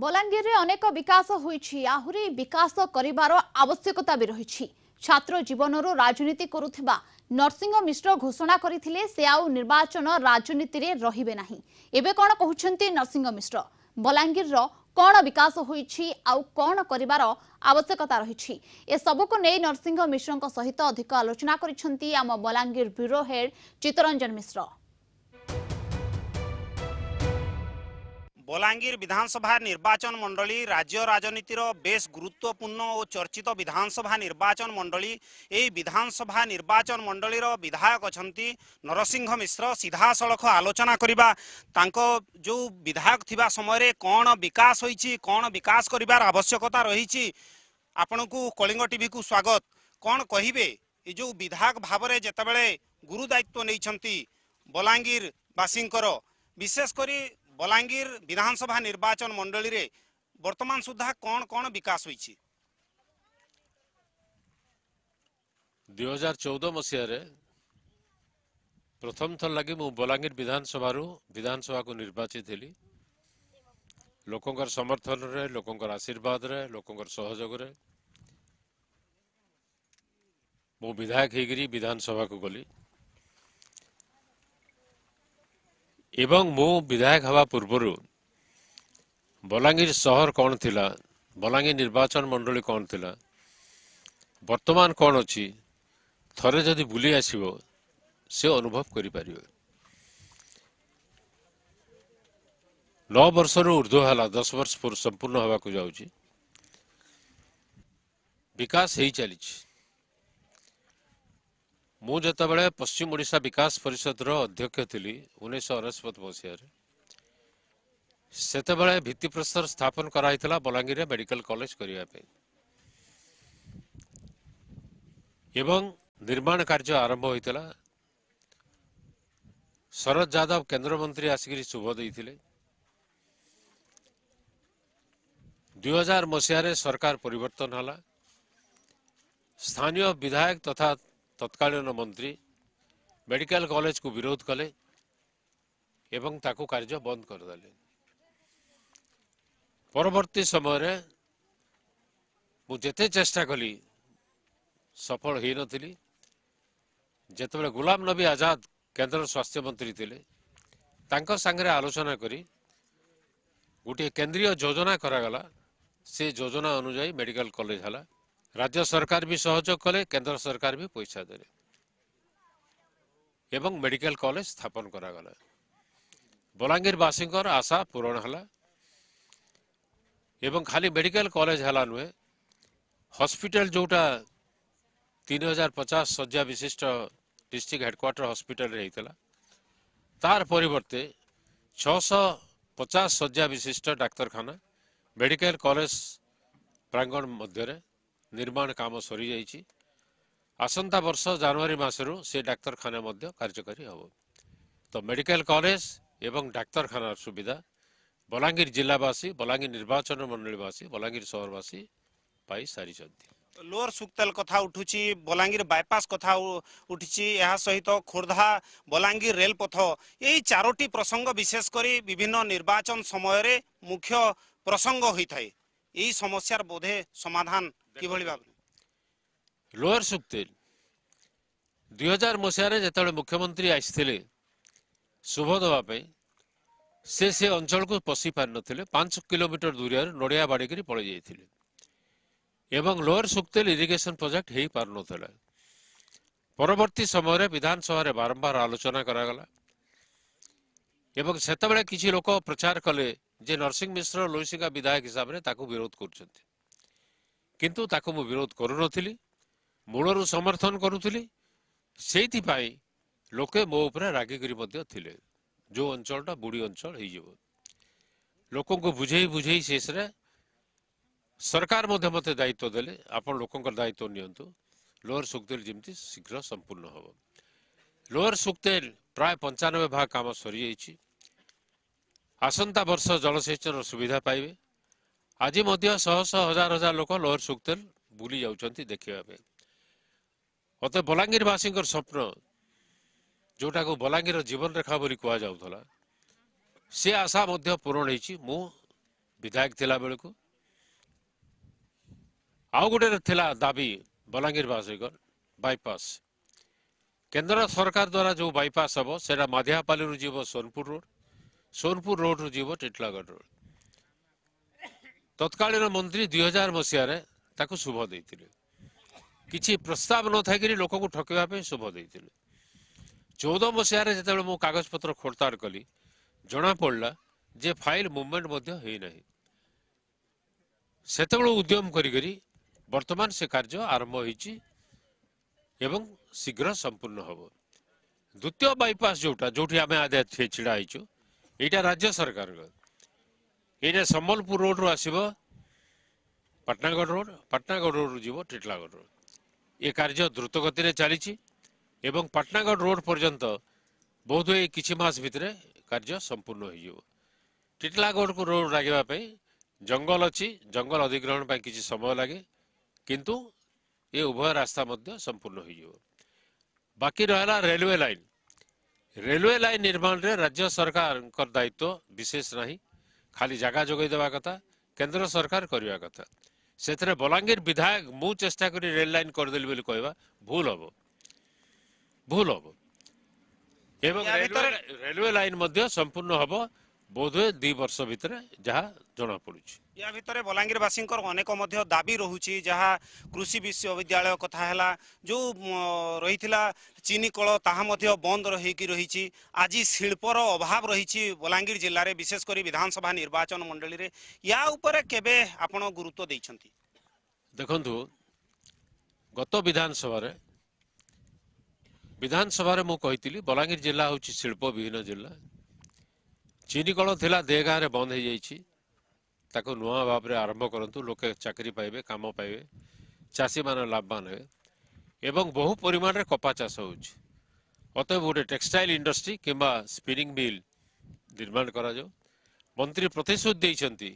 बलांगीर रे अनेक विकास होईछि, आहुरी विकास करिवार आवश्यकता भी रहिछि। छात्र जीवनरो राजनीति करुथिबा नरसिंह मिश्र घोषणा करथिले से आउ निर्वाचन राजनीति रे रहिबे नाही। एबे कोन कहउछन्ती नरसिंह मिश्र, बलांगीर रो कोन विकास होईछि आउ कोन करिवार आवश्यकता रहिछि, ए सब को नै नरसिंह मिश्रक सहित अधिक आलोचना करिसन्ती आम बलांगीर ब्यूरो हेड चित्तरंजन मिश्र। बलांगीर विधानसभा निर्वाचन मंडली राज्य राजनीतिर बेस गुरुत्वपूर्ण और चर्चित विधानसभा निर्वाचन मंडली। यही विधानसभा निर्वाचन मंडलीर विधायक अछंती नरसिंह मिश्र। सीधा सड़ख आलोचना करिबा तांको जो विधायक थिबा समय कौन विकास होईछि, कौन विकास करिवार आवश्यकता रहिछि। आपनकु कलिंग टीवी को स्वागत। कौन कहिबे ए जो विधायक भाबरे जेतेबेले गुरु दायित्व नैछंती बलांगीर वासिंकर, विशेष करी बलांगीर विधानसभा निर्वाचन मंडली रे वर्तमान सुधा कौन कौन विकास होईछि? 2014 मसीह प्रथम थर लगी मु बलांगीर विधानसभा को निर्वाचित हेली। लोकंकर समर्थन रे, लोकंकर आशीर्वाद रे, लोकंकर सहयोग रे मु विधायक हेगिरी विधानसभा को गली। एवं मो विधायक हवा पूर्वरु बलांगीर शहर कौन थिला, बलांगीर निर्वाचन मंडली कौन थिला, वर्तमान कौन अच्छी थरे जदि बुली आसीबो से अनुभव करि परिबो। 9 वर्ष रु ऊर्ध्व हला 10 वर्ष पूर्व संपूर्ण हवा को जाउची। विकास हेई चलीची। मु जत बेले पश्चिम ओडिशा विकास परिषद रो अध्यक्ष थिली 1969 मसीह रे, सेते बेले भित्तिप्रस्तर स्थापन कराइतला बलांगीर मेडिकल कॉलेज करिया पे एवं निर्माण कार्य आरंभ होइतला। शरद यादव केंद्र मंत्री आसिकरी शुभ दैथिले। 2000 मसीह रे सरकार परिवर्तन हला। स्थानीय विधायक तथा तत्कालीन मंत्री मेडिकल कॉलेज को विरोध कले एवं ताको कार्य बंद करदे। परवर्ती समय रे मु जेते चेष्टा कली सफल होई नथिली। जेतेबेले गुलाम नबी आजाद केंद्र स्वास्थ्य मंत्री थिले तांको संगे आलोचना करी गोटे केंद्रीय योजना करागला। से योजना अनुसार मेडिकल कॉलेज हला। राज्य सरकार भी सहयोग कले, केंद्र सरकार भी पैसा देले एवं मेडिकल कॉलेज स्थापन करागला। बलांगीर वासिंकर आशा पूरण हला एवं खाली मेडिकल कॉलेज हला नुहे, हॉस्पिटल जोटा 3050 शज्या विशिष्ट डिस्ट्रिक्ट हेडक्वार्टर हॉस्पिटल रहितला तार परिवर्ते 650 शज्या विशिष्ट डाक्टरखाना मेडिकल कॉलेज प्रांगण मध्य रे निर्माण काम सरी जाइछि। आसंता वर्ष जनवरी मासरू से डाक्टरखाना मध्य कार्यकारी होबो। तो मेडिकल कॉलेज एवं डाक्टरखाना सुविधा बलांगीर जिलावासी, बलांगीर निर्वाचन मंडलीवासी, बलांगीर शहरवासी पाई सारी छथि। लोअर सुक्तल कथा उठुछि, बलांगीर बायपास कथा उठिछि, यहा सहित खोर्धा बलांगीर रेल पथ, यही चारोटी प्रसंग विशेष करी विभिन्न निर्वाचन समय रे मुख्य प्रसंग होइथाय। यही समस्यार बोधे समाधान लोअर सुक्तेल 2000 मसीह जो मुख्यमंत्री आसते शुभ दवाप से अंचल को पशि पार न 5 किलोमीटर दूर नड़िया बाड़िकी पलि एवं लोअर सुक्तेल इरिगेशन प्रोजेक्ट हो पार ना। परवर्ती समय विधानसभा बारंबार आलोचना करागला एवं सेतबेले किछि लोक प्रचार कले जे नरसिंह मिश्र लोईसिंगा विधायक हिसाब से विरोध कर, किंतु ताको मु विरोध करूनथली, मूलरू समर्थन करूथली। सेति पाई लोके मो ऊपर रागिगिरी मध्य थिले। जो अंचलटा बुढ़ी अंचल हे जेबो लोकन को बुझेई बुझेई शेष रे सरकार मध्य मते दायित्व देले, आपण लोकन को दायित्व नियंतु लोअर सुक्तेल जिमति शीघ्र संपूर्ण होबो। लोअर सुक्तेल प्राय 95 भाग काम सरी जाइछि। आसंता वर्ष जलसेचन सुविधा पाइबे। आज हजार हजार लोक लोअर सुक्तेल बुली जाउछंती देखिबा। अत बलांगीर वासिंकर स्वप्न जोटा को बलांगीर जीवन रेखा बोली कुआ जाउथला से आशा मध्य पूर्ण हेछि। मु विधायक थिला बेलकु आउ गोटे थिला दाबी बलांगीर बासगर बाईपास केंद्र सरकार द्वारा जो बाईपास हम से मधियापाली जीव सोनपुर रोड रु जीव टिटलागढ़ रोड तत्कालीन मंत्री 2000 मसीह ताकू शुभ देते किसी प्रस्ताव न थी लोक को ठकवाई शुभ देते 14 मसीह जो मो कागज पत्र खोड़ताड़ कली जना पड़ा जे फाइल मुवमेंट होना से उद्यम करी वर्तमान से कार्य आरंभ होती एवं शीघ्र संपूर्ण हम। द्वितीय बाईपास जोटा जो आम आदि छिड़ा होचु यहाँ राज्य सरकार यहाँ सम्बलपुर रोड रु आसब पटनागढ़ रोड जीव टिटलागढ़ रोड ये कार्य द्रुत गति चली एवं पटनागढ़ रोड पर्यंत बहुत ये किसी मास भितर कार्य संपूर्ण हो। टिटलागढ़ को रोड लगवाप जंगल अच्छी जंगल अधिग्रहण पर किसी समय लगे किंतु ये उभय रास्ता संपूर्ण हो। बाकी रहा रेलवे लाइन निर्माण रे राज्य सरकार दायित्व विशेष ना खाली जगह जगैदेवा कथा केंद्र सरकार करवा कथा से बलांगीर विधायक मु चेष्टा कर रेल लाइन करदेली बोली कहवा भूल हम एवं रेलवे लाइन संपूर्ण हम बोधे 2 वर्ष भितर जहाँ जना पड़ुछि। या भितर बलांगीर वासिंकर अनेक मध्य दाबी रहुछि जहाँ कृषि विश्वविद्यालय कथा हैला जो रहिथिला चीनी कल ताहा मध्य बंद रहिकि रहिछि। आज शिल्पर अभाव रहिछि बलांगीर जिले में विशेष करी विधानसभा निर्वाचन मंडली रे या ऊपर केबे आपण गुरुत्व दैछंती? देखंतु गत विधानसभा रे मु कहितली बलांगीर जिला होछि शिल्प विहीन जिला। चीनी कल थी दे गाँव में बंद हो जाती नुआ भाव में आरंभ करूँ लोके चाकरी पाइबे काम पाइबे चाषी मान लाभवान हे एवं बहु परिमाण रे कपा चाष हो। अतएव गोटे टेक्सटाइल इंडस्ट्री किंबा स्पिनिंग मिल निर्माण करा जाओ। मंत्री प्रतिश्रुति देइछंती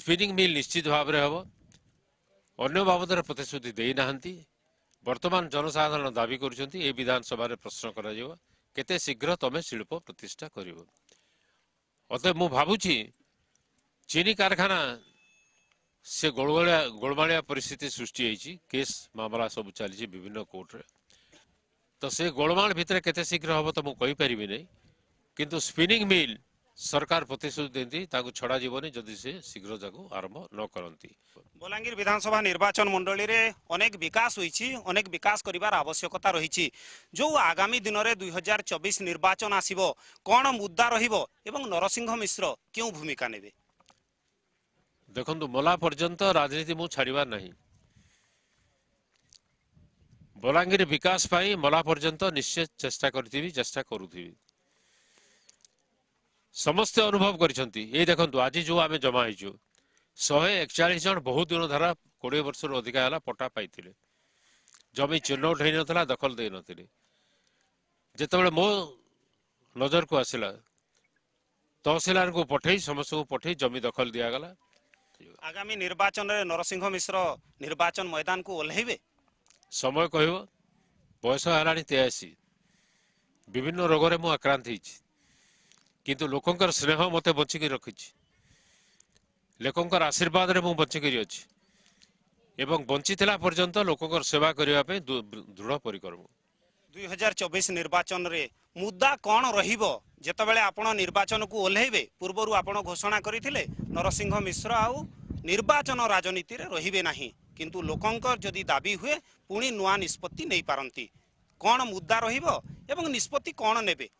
स्पिनिंग मिल निश्चित भाव में हम अन्य बाबद प्रतिश्रुति देना। वर्तमान जनसाधारण दाबी कर विधानसभा प्रश्न करा जाओ केते शीघ्र तमें शिल्प प्रतिष्ठा कर। अतः मु भावुछि चीनी कारखाना से गोलमालिया परिस्थिति सृष्टि होती केस मामला सब चली विभिन्न कोर्टे तो से गोलमाल भितर केते शीघ्र हम तो मुझे कहीपर नहीं किंतु स्पिनिंग मिल सरकार प्रतिश्रुति देती छड़ा जीवनी जदि से शीघ्र जाकू आरंभ न करती। बलांगीर विधानसभा निर्वाचन मंडली रे अनेक विकास करिवार आवश्यकता रही। जो आगामी दिन में 2024 निर्वाचन आसीबो कोन मुद्दा रहिबो एवं नरसिंह मिश्र क्यों भूमिका नेबे? देखंतु मला पर्यंत राजनीति मु छाड़िवार नहीं। बलांगीर विकास पाई मला पर्यंत निश्चय चेष्टा करूथिबी समस्ते अनुभव करिसंती। ए देखंतु आज जो आम जमा होइचु 141 जन बहुत दिन धारा 20 वर्ष अधिका है पट्टा पाइथिले जमी चिन्हट हो ना दखल दे नथिले। जेतेबेले मो नजर को आसला तहसीलदार को पठे समस्त को पठे जमी दखल दिया गला। आगामी निर्वाचन रे नरसिंह मिश्र निर्वाचन मैदान को ओल्हेबे? समय कहबो बयस हलाणी 83 विभिन्न रोग रे मो आक्रांत हिछि किंतु लोकंकर स्नेह मते बचिक रखी लोकंकर आशीर्वाद रे मु बचिक अछि एवं बंचीला पर्यंत लोकंकर सेवा करिया पे दृढ़ परिकर। 2024 निर्वाचन रे मुद्दा कोन रहिबो जेतबेले आपण निर्वाचन को ओल्हेबे? पूर्वरु आपण घोषणा करथिले नरसिंह मिश्र आउ निर्वाचन राजनीति रे रहिबे नाही किंतु लोकंकर जदी दाबी हुए पुणी नुवा निष्पत्ति नै पारंती कोन मुद्दा रहिबो एवं निष्पत्ति कोन नेबे?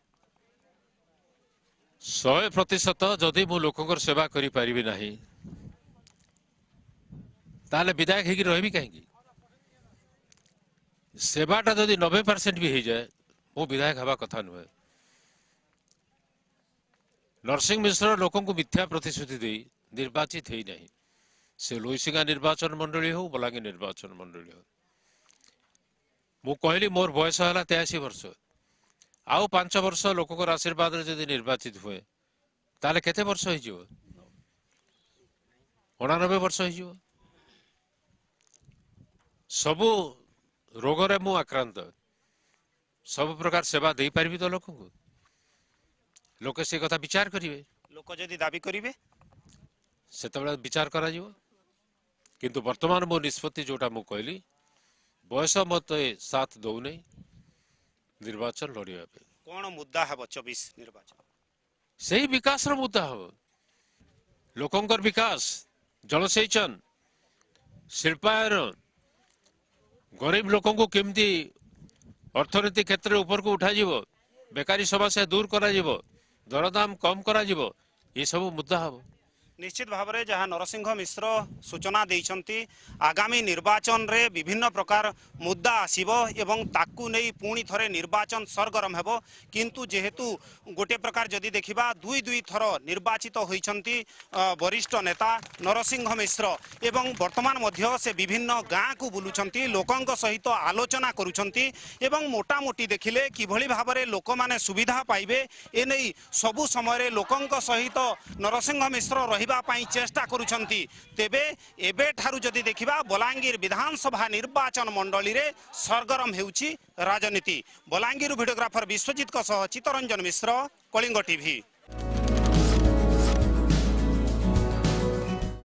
100% जदि मु लोकंकर सेवा करि परिबि नाही ताले विधायक हेकि रहबि काहेकि? सेवाटा जदि 90% भी हो जाए मु विधायक हवा कथा नुहे। नरसिंह मिश्र लोकंकु मिथ्या प्रतिश्रुति दे निर्वाचित हेइ नाही से लोईसिंगा निर्वाचन मंडली हो बलांगीर निर्वाचन मंडली हो। मु कहली मोर बयस हला 83 वर्ष आउ 5 वर्ष लोकंकर आशीर्वाद रे जदि निर्वाचित हुए ताले केते वर्ष हो जिवो 89 वर्ष हो जिवो। सब रोग रे मु आक्रांत सब प्रकार सेवा दे पारबी तो लोकंकु लोके से कथा विचार करिवे लोक जदि दाबी करिवे सेतबेला विचार करा जीव किंतु वर्तमान मो निष्पत्ति जोटा मु कहली बयस मत साथ दौने निर्वाचन लड़िया पे कोन मुद्दा है 24 निर्वाचन सही विकास रो मुद्दा हो लोकंकर विकास जलसेचन शिल्पायन गरीब लोकों को केमती अर्थनीति क्षेत्र ऊपर को उठा जीव बेकारी समस्या दूर करा जीव दरदाम कम करा जीव ये सब मुद्दा हो निश्चित भाव में जहाँ नरसिंह मिश्र सूचना देइछंती आगामी निर्वाचन रे विभिन्न प्रकार मुद्दा आसीबो एवं ताकू नहीं पुणी थरे निर्वाचन सरगरम हेबो किंतु जेहेतु गोटे प्रकार जदि देखिबा दुई दुई थर निर्वाचित होइछंती वरिष्ठ नेता नरसिंह मिश्र एवं वर्तमान मध्य से विभिन्न गाँ को बुलुछंती लोकंक सहित आलोचना करुछंती एवं मोटामोटी देखिले किभली भाव में लोक माने सुविधा पाइबे ए नै सबु समय लोकंक सहित नरसिंह मिश्र रहि चेष्टा करुछंती तेबे एबे ठारू जदि देखिबा बलांगीर विधानसभा निर्वाचन मंडली रे सरगरम हेउची राजनीति बलांगीर भिडियोग्राफर विश्वजीत सह चित्तरंजन मिश्र, कलिंग टीवी।